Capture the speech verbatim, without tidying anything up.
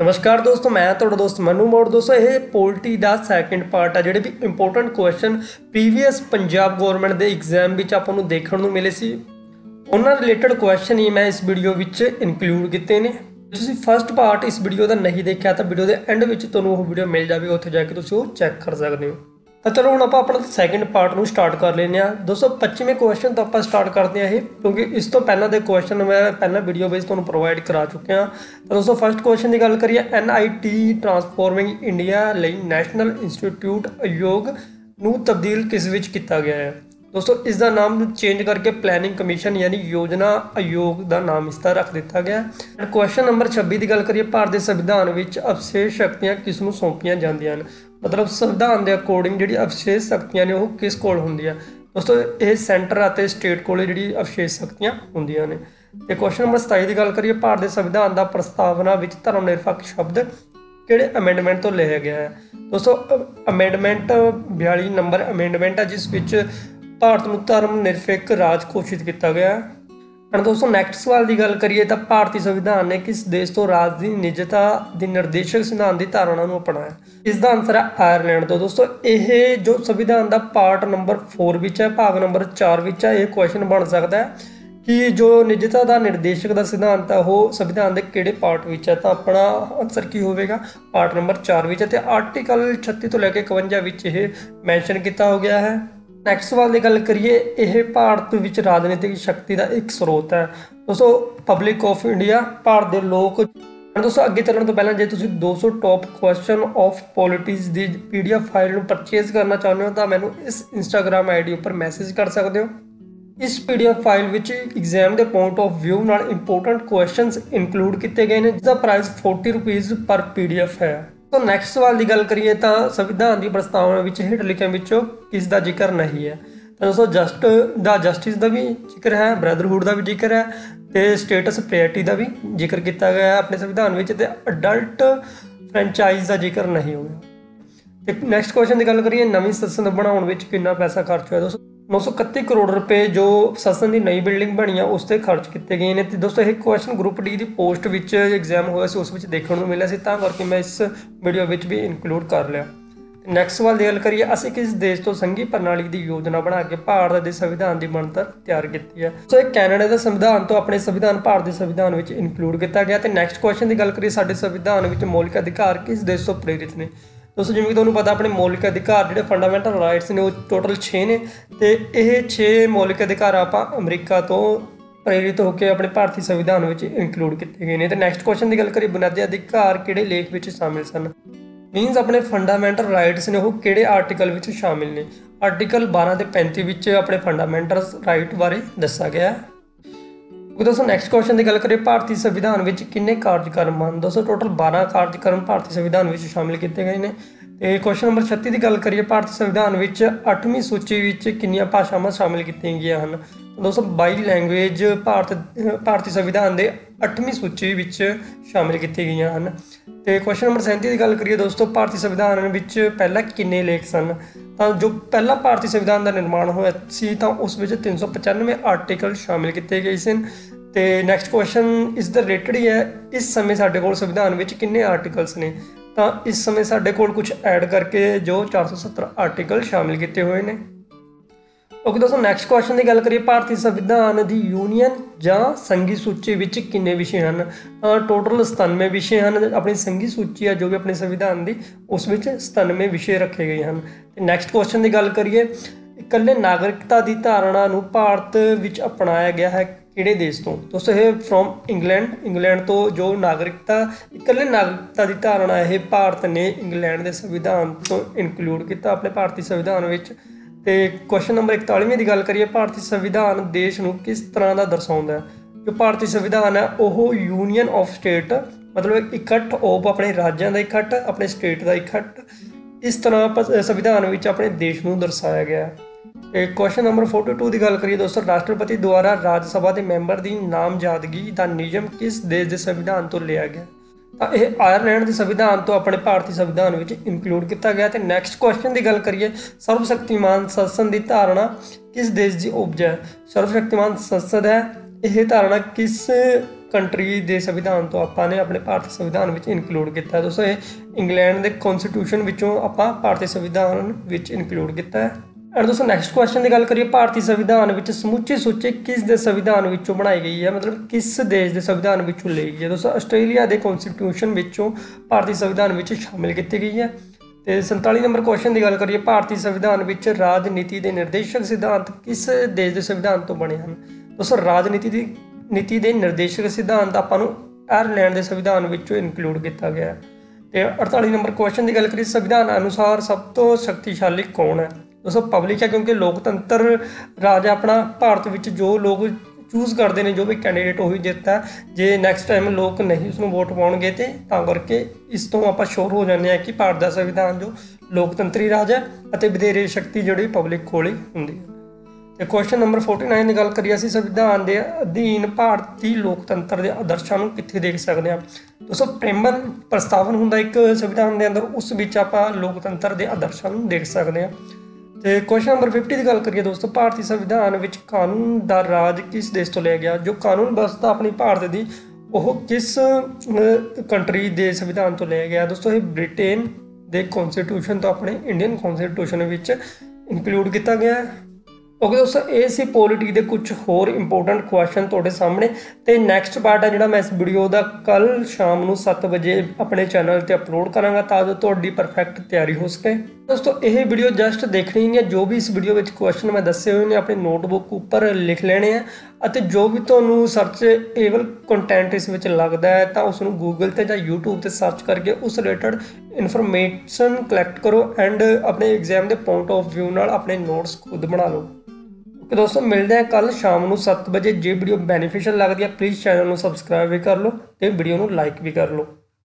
नमस्कार दोस्तों, मैं थोड़ा दोस्त मनु मोड़। दोस्तों ये पोल्ट्री का सैकेंड पार्ट है, जोड़े भी important question previous Punjab government के एग्जाम आपको देखने को मिले सी, उन्होंने रिलेटेड क्वेश्चन ही मैं इस वीडियो इनकलूड किए ने। तुम फस्ट पार्ट इस वीडियो का नहीं देखा तो वीडियो के एंड में तुम्हें वो वीडियो मिल जाएगी, उत्थे जाके तुम चैक कर सकते हो। तो चलो हम आप अपना सैकेंड पार्ट में स्टार्ट कर लेने। दोस्तों पच्चीवें क्वेश्चन तो आप स्टार्ट करते हैं ये, क्योंकि इस तो पहले के क्वेश्चन मैं पहला वीडियो में तुम्हें प्रोवाइड करा चुके हैं। तो दोस्तों फर्स्ट क्वेश्चन की गल करिए, N I T transforming India लिए नैशनल इंस्टीट्यूट आयोग को तब्दील किस विच किया गया है। दोस्तों इसका नाम चेंज करके प्लानिंग कमीशन यानी योजना आयोग का नाम इसका रख दिता गया। क्वेश्चन नंबर छब्बीस की गल करिए, भारत के संविधान में अवशेष शक्तियां किसनूं सौंपियां जांदियां हन, मतलब संविधान के अकॉर्डिंग जी अवशेष शक्तियां ने वह किस कोल होंदियां। दोस्तों ये सेंटर आते स्टेट को जी अवशेष शक्तियां होंदियां ने। तो क्वेश्चन नंबर सताई की गल करिए, भारत के संविधान का प्रस्तावना में धर्म निरपक्ष शब्द किहड़े अमेंडमेंट तो लिया गया है। दोस्तों अमेंडमेंट बयाली नंबर अमेंडमेंट है, जिस विच भारत में धर्म निरपेक्ष राज घोषित किया गया है। दोस्तों नैक्सट सवाल की गल करिए, भारतीय संविधान ने किस देश तो राज की निजता की निर्देशक सिद्धांत की धारणा को अपनाया। इसका आंसर है आयरलैंड। तो दोस्तों यह जो संविधान का पार्ट नंबर फोर विच है, भाग नंबर चार विच है, यह क्वेश्चन बन सकता है कि जो निजता का निर्देशक का सिद्धांत है वो संविधान के किहड़े पार्ट विच है। तो अपना आंसर की होगा पार्ट नंबर चार विच है, तो आर्टिकल छत्तीस तो लैके इक्यावन विच यह मैनशन किया हो गया है। नैक्सट सवाल की गल करिए, यह भारत में राजनीतिक शक्ति का एक स्रोत है। दोस्तों पब्लिक ऑफ इंडिया भारत के लोग। दोस्तों अगे चलने तो पहले जे तुसीं दो सौ टॉप क्वेश्चन ऑफ पॉलिटिक्स की P D F file purchase करना चाहते हो तो मैं इस इंस्टाग्राम आई डी उपर मैसेज कर सकते हो। इस पी डी एफ फाइल में एग्जाम के पॉइंट ऑफ व्यू नाल इंपोर्टेंट क्वेश्चन इनकलूड किए गए हैं, जिसका price forty rupees per P D F है। तो नैक्सट सवाल की गल करिए, तो संविधान की प्रस्तावना में हेठ लिखियां विचों किसका जिक्र नहीं है। तो दोस्तों जस्ट द जस्टिस का भी जिक्र है, ब्रदरहुड का भी जिक्र है, तो स्टेटस प्रायोरिटी का भी जिक्र किया गया है अपने संविधान में, तो अडल्ट फ्रेंचाइज का जिक्र नहीं होया। नैक्सट क्वेश्चन की गल करिए, नवी संसद बनाने में कितना पैसा खर्च हुआ। दोस्तों नौ सौ इकत्ती करोड़ रुपए जो संसद की नई बिल्डिंग बनी है उस पर खर्च किए गए हैं। तो दोस्तों एक क्वेश्चन ग्रुप डी की पोस्ट विच एग्जाम होया उस विच देखने को मिला सी, तां करके मैं इस वीडियो विच भी इनकलूड कर लिया। नैक्सट सवाल की गल करिए, असी किस देश तो संघी प्रणाली की योजना बना के भारत के संविधान की बनतर तैयार की है। सो एक कैनेडा का संविधान तो अपने संविधान भारत के संविधान में इनकलूड किया गया। तो नैक्सट क्वेश्चन की गल करिए, साडे संविधान में मौलिक अधिकार किस देश तो प्रेरित ने। दोस्तों जिवें तुहानूं पता अपने मौलिक अधिकार जिहड़े फंडामेंटल राइट्स ने वो टोटल छे ने, तो ये छे मौलिक अधिकार आपां अमरीका तो प्रेरित होकर अपने भारतीय संविधान में इनकलूड किए गए हैं। तो नैक्सट क्वेश्चन की गल करिए, बुनियादी अधिकार किहड़े लेख में शामिल सन, मीनस अपने फंडामेंटल राइट्स ने वो किहड़े आर्टिकल में शामिल ने। आर्टिकल बारह ते पैंतीस अपने फंडामेंटल राइट बारे दसा गया है। दोस्तों नैक्सट क्वेश्चन की गल करिए, भारतीय संविधान में किन्ने कार्यक्रम हैं। दोस्तों टोटल बारह कार्यक्रम भारतीय संविधान में शामिल किए गए हैं। क्वेश्चन नंबर छत्तीस की गल करिए, भारतीय संविधान में अठवीं सूची में कितनी भाषावां शामिल की गई हैं। दोस्तों बाईस लैंग्वेज भारत भारतीय संविधान के अठवीं सूची में शामिल की गई हैं। तो क्वेश्चन नंबर सैंतीस की गल करिए, दोस्तों भारतीय संविधान में पहला किन्ने लेख सन। तो जो पहला भारतीय संविधान का निर्माण होया सी तो उस विच तीन सौ पचानवे आर्टिकल शामिल किए गए सन। तो नैक्सट क्वेश्चन इस द रिलेटेड ही है, इस समय साडे कोल संविधान में किन्ने आर्टिकल्स ने। तो इस समय साडे कोल कुछ ऐड करके जो चार सौ सत्तर आर्टिकल शामिल किए हुए हैं। ओके दोस्तों नैक्सट क्वेश्चन की गल करिए, भारतीय संविधान की यूनीयन या संघी सूची में किन्ने विषय हैं। टोटल सतानवे विषय हैं, अपनी संघी सूची है जो भी अपने संविधान की उस में सतानवे विषय रखे गए हैं। नैक्सट क्वेश्चन की गल करिए, इकल्ले नागरिकता की धारणा को भारत में अपनाया गया है किहड़े देश तो। दोस्तों ये फ्रॉम इंग्लैंड, इंग्लैंड तो जो नागरिकता इकल्ले नागरिकता की धारणा है भारत ने इंग्लैंड के संविधान तो इनकलूड किया अपने भारतीय संविधान में। तो क्वेश्चन नंबर इकतालीवें की गल करिए, भारतीय संविधान देश को किस तरह का दर्शाता है। जो भारतीय संविधान है वह यूनीयन ऑफ स्टेट मतलब इकट्ठ ऑफ अपने राज्यों का इकट्ठ अपने स्टेट का इकट्ठ इस तरह संविधान में अपने देश को दर्शाया गया है। क्वेश्चन नंबर फोर्टी टू की गल करिए, दोस्तों राष्ट्रपति द्वारा राज्यसभा के मैंबर की नामजदगी का नियम किस देश के संविधान तो लिया गया। तो यह आयरलैंड के संविधान तो अपने भारतीय संविधान में इनकलूड किया गया। तो नैक्सट क्वेश्चन की गल करिए, सर्वशक्तिमान संसद की धारणा किस देश की उपज है। सर्वशक्तिमान संसद है, यह धारणा किस ਕੰਟਰੀ ਦੇ ਸੰਵਿਧਾਨ ਤੋਂ ਆਪਾਂ ਨੇ ਆਪਣੇ ਭਾਰਤੀ ਸੰਵਿਧਾਨ ਵਿੱਚ ਇਨਕਲੂਡ ਕੀਤਾ। ਦੋਸਤੋ ਇਹ ਇੰਗਲੈਂਡ ਦੇ ਕਨਸਟੀਟਿਊਸ਼ਨ ਵਿੱਚੋਂ ਆਪਾਂ ਭਾਰਤੀ ਸੰਵਿਧਾਨ ਵਿੱਚ ਇਨਕਲੂਡ ਕੀਤਾ ਹੈ। और दोस्तों नैक्सट क्वेश्चन की गल करिए भारतीय संविधान में समुचे सूची किस दे संविधान विचों बनाई गई है, मतलब किस देश के संविधान विचों ली गई है। दोस्तों आस्ट्रेलिया के कॉन्स्टिट्यूशन विचों भारतीय संविधान में शामिल की गई है। तो संताली नंबर क्वेश्चन की गल करिए भारतीय संविधान में राजनीति के निर्देशक सिद्धांत किस देश के संविधान तो बने हैं। दोस्तों राजनीति की नीति के निर्देशक सिद्धांत आपां नूं आयरलैंड के संविधान विचों इनकलूड किया गया है। तो अड़ताली नंबर क्वेश्चन की गल करिए संविधान अनुसार सब तो शक्तिशाली कौन है। दोस्तों पब्लिक है, क्योंकि लोकतंत्र राज अपना भारत में जो लोग चूज़ करते हैं जो भी कैंडीडेट उ जितता है। जे नैक्सट टाइम लोग नहीं उसमें वोट पाएंगे तो करके इस तो आप शोर हो जाने हैं कि भारत का संविधान जो लोकतंत्री राज है और वधेरे शक्ति जोड़ी पब्लिक कोल होंगी है। तो क्वेश्चन नंबर फोर्टी नाइन की गल करिए असीं संविधान के अधीन भारतीय लोकतंत्र के आदर्शों को कित्थे देख सकते हैं। दोस्तों प्रेमन प्रस्तावन होंदा एक संविधान के अंदर, उस विच आपां लोकतंत्र के आदर्शों को देख सकते हैं। तो क्वेश्चन नंबर फिफ्टी की गल करिए दोस्तों भारतीय संविधान में कानून का राज किस देश तो लिया गया। जो कानून व्यवस्था अपनी भारत की वह किस कंट्री के संविधान तो लिया गया। दोस्तों ये ब्रिटेन के कॉन्स्टिट्यूशन तो अपने इंडियन कॉन्स्टिट्यूशन में इंक्लूड किया गया है। ओके दोस्तों ये सी पॉलिटी के कुछ होर इंपोर्टेंट क्वेश्चन थोड़े सामने। तो नैक्सट पार्ट है जोड़ा मैं इस वीडियो का कल शाम को सत्त बजे अपने चैनल पर अपलोड कराँगा ताकि थोड़ी परफेक्ट तैयारी हो सके। दोस्तों ये वीडियो जस्ट देखनी नहीं है, जो भी इस वीडियो में क्वेश्चन मैं दसे हुए ने अपनी नोटबुक उपर लिख लेने हैं और जो भी तुम्हें सर्चएबल कंटेंट इस लगता है तो उसको गूगल पर या यूट्यूब पर सर्च करके उस रिलेटेड इनफॉर्मेसन कलैक्ट करो एंड अपने एग्जाम के पॉइंट ऑफ व्यू नाल अपने नोट्स खुद बना लो। ओके दोस्तों मिलते हैं कल शाम को सत्त बजे। जो वीडियो बेनीफिशियल लगती है प्लीज़ चैनल को सबसक्राइब भी कर लो तो वीडियो को लाइक भी कर लो।